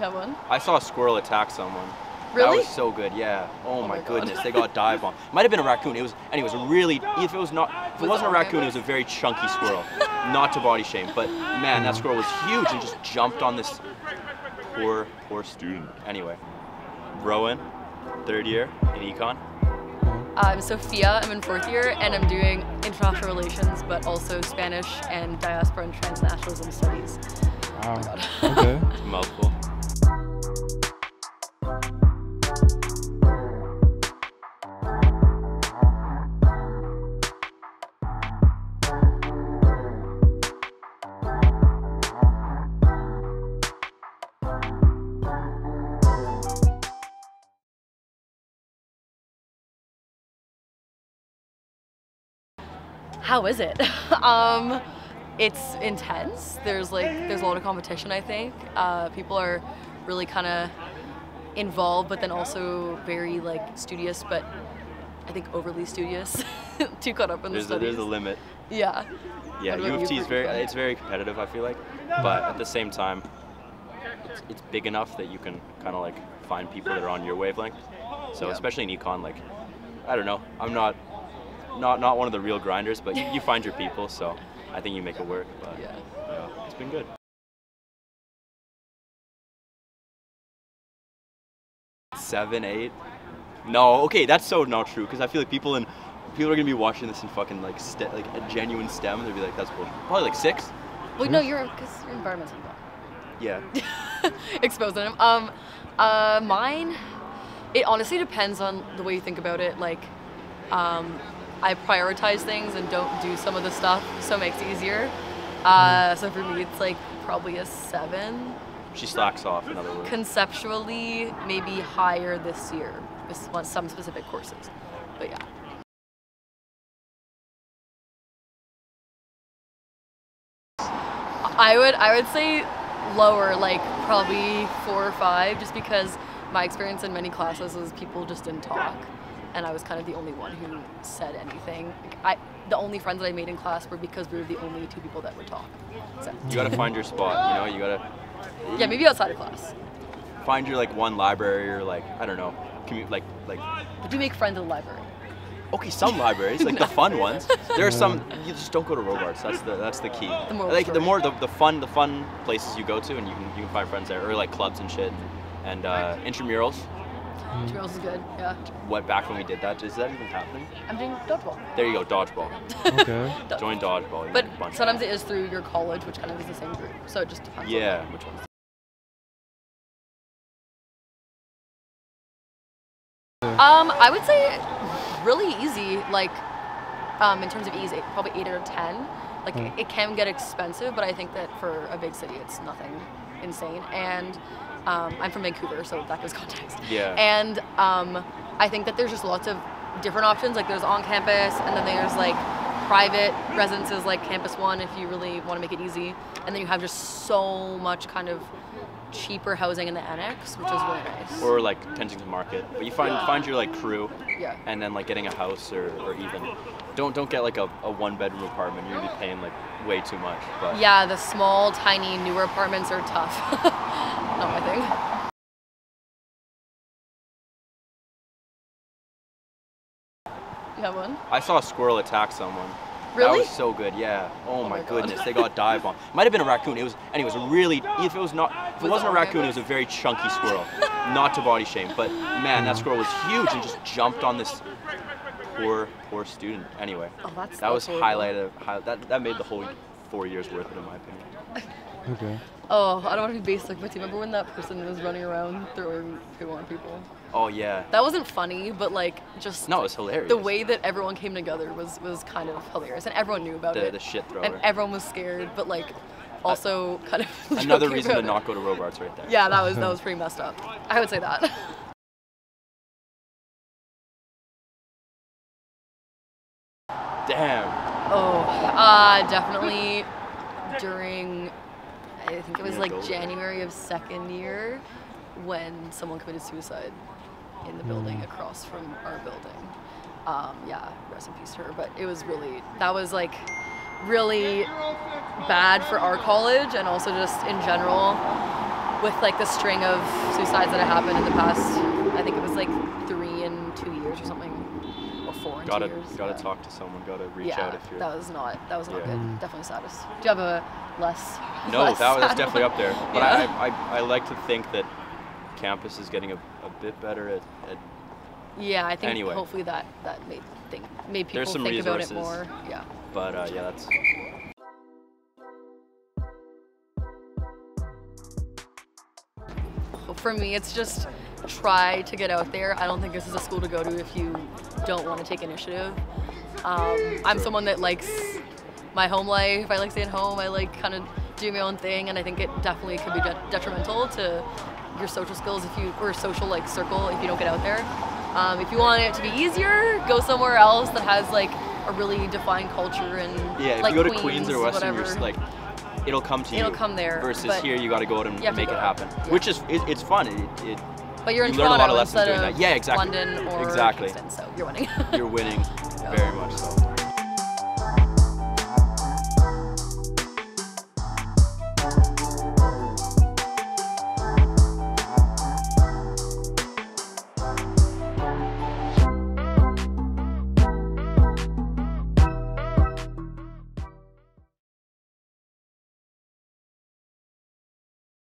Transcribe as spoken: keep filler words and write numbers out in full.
You have one? I saw a squirrel attack someone. Really? That was so good, yeah. Oh, oh my, my goodness, they got dive bomb. Might have been a raccoon. It was, and it was really, if it was not, if it wasn't a raccoon, it was a very chunky squirrel. Not to body shame, but man, that squirrel was huge and just jumped on this poor, poor student. Anyway, Rowan, third year in econ. I'm Sophia, I'm in fourth year, and I'm doing international relations, but also Spanish and diaspora and transnationalism studies. Wow. Oh my God. Okay. It's a mouthful. How is it? um, it's intense. There's like there's a lot of competition, I think. Uh, people are really kind of involved, but then also very like studious, but I think overly studious. Too caught up in the studies. There's a limit. Yeah. Yeah, U of T is very it's very competitive, I feel like, but at the same time, it's, it's big enough that you can kind of like find people that are on your wavelength. So yeah. Especially in econ, like I don't know, I'm not. Not not one of the real grinders, but you, you find your people, so I think you make it work. But, yeah. yeah, it's been good. Seven, eight? No, okay, that's so not true. Because I feel like people in people are gonna be watching this in fucking like st like a genuine STEM, and they'll be like, that's bullshit. Probably like six. Well, mm-hmm. no, you're because you're environmental. Yeah. Exposing them. Um, uh, mine. It honestly depends on the way you think about it, like. Um, I prioritize things and don't do some of the stuff, so it makes it easier. Uh, so for me, it's like probably a seven. She slacks off, in other words. Conceptually, maybe higher this year with some specific courses, but yeah. I would, I would say lower, like probably four or five, just because my experience in many classes was people just didn't talk. And I was kind of the only one who said anything. Like I, the only friends that I made in class were because we were the only two people that would talk. So. You gotta find your spot, you know? You gotta. Yeah, maybe outside of class. Find your like one library or like I don't know, commute like like. But you make friends in the library. Okay, some libraries like no. the fun ones. There are some. You just don't go to Robarts. That's the that's the key. The more like story. the more the, the fun the fun places you go to, and you can you can find friends there, or like clubs and shit, and uh, intramurals. Drills is good, yeah. What, back when we did that, is that even happening? I'm doing dodgeball. There you go, dodgeball. Okay. Join dodgeball. But sometimes it is through your college, which kind of is the same group, so it just depends. Yeah, on which ones. Um, I would say really easy, like, um, in terms of ease, probably eight out of ten. Like, mm. it, it can get expensive, but I think that for a big city, it's nothing insane. And Um, I'm from Vancouver, so that gives context. Yeah. And um, I think that there's just lots of different options. Like there's on campus, and then there's like private residences like Campus One if you really want to make it easy. And then you have just so much kind of cheaper housing in the Annex, which is really nice. Or like Kensington Market, but you find yeah. find your like crew, yeah. and then like getting a house or, or even don't don't get like a, a one bedroom apartment. You're gonna be paying like way too much. But. Yeah, the small, tiny, newer apartments are tough. Not my thing. You have one? I saw a squirrel attack someone. Really? That was so good, yeah. Oh, oh my, my goodness, they got dive bomb. Might have been a raccoon. It was, and it was really. If it was not, if it wasn't a raccoon, it was a very chunky squirrel. Not to body shame, but man, that squirrel was huge and just jumped on this poor, poor student. Anyway, oh, that's that was highlighted. High, that that made the whole four years worth it, in my opinion. Okay. Oh, I don't want to be basic, but do you remember when that person was running around throwing poo on people? Oh yeah. That wasn't funny, but like just no, it was hilarious. The way that everyone came together was was kind of hilarious, and everyone knew about the, it. The shit thrower. And everyone was scared, but like also uh, kind of. Another reason to it. not go to Robarts, right there. Yeah, that was that was pretty messed up. I would say that. Damn. Oh, uh, definitely during. I think it was like January of second year when someone committed suicide in the building across from our building. Um, yeah, rest in peace to her. But it was really, that was like really bad for our college and also just in general. with like the string of suicides that have happened in the past, I think it was like three in two years or something, or four in gotta, two years. Gotta but talk to someone, gotta reach yeah, out if you're... that was not, that was not yeah. good. Definitely saddest. Do you have a less No, less that was definitely one? Up there. But yeah. I, I, I like to think that campus is getting a, a bit better at, at... Yeah, I think anyway. hopefully that, that made, think, made people think resources, about it more. Yeah. But uh, yeah, that's... For me, it's just try to get out there. I don't think this is a school to go to if you don't want to take initiative. Um, I'm someone that likes my home life. I like staying home. I like kind of doing my own thing, and I think it definitely could be de- detrimental to your social skills if you or social like circle if you don't get out there. Um, if you want it to be easier, go somewhere else that has like a really defined culture and yeah. If like you go to Queens, Queens or Western, whatever. You're like. It'll come to you. It'll come there. Versus here, you got to go out and make it happen, yeah. which is it, it's fun. It, it but you're in you Toronto learn a lot of lessons doing that. Yeah, exactly. London or exactly. Kingston, so you're winning. You're winning, no. very much so.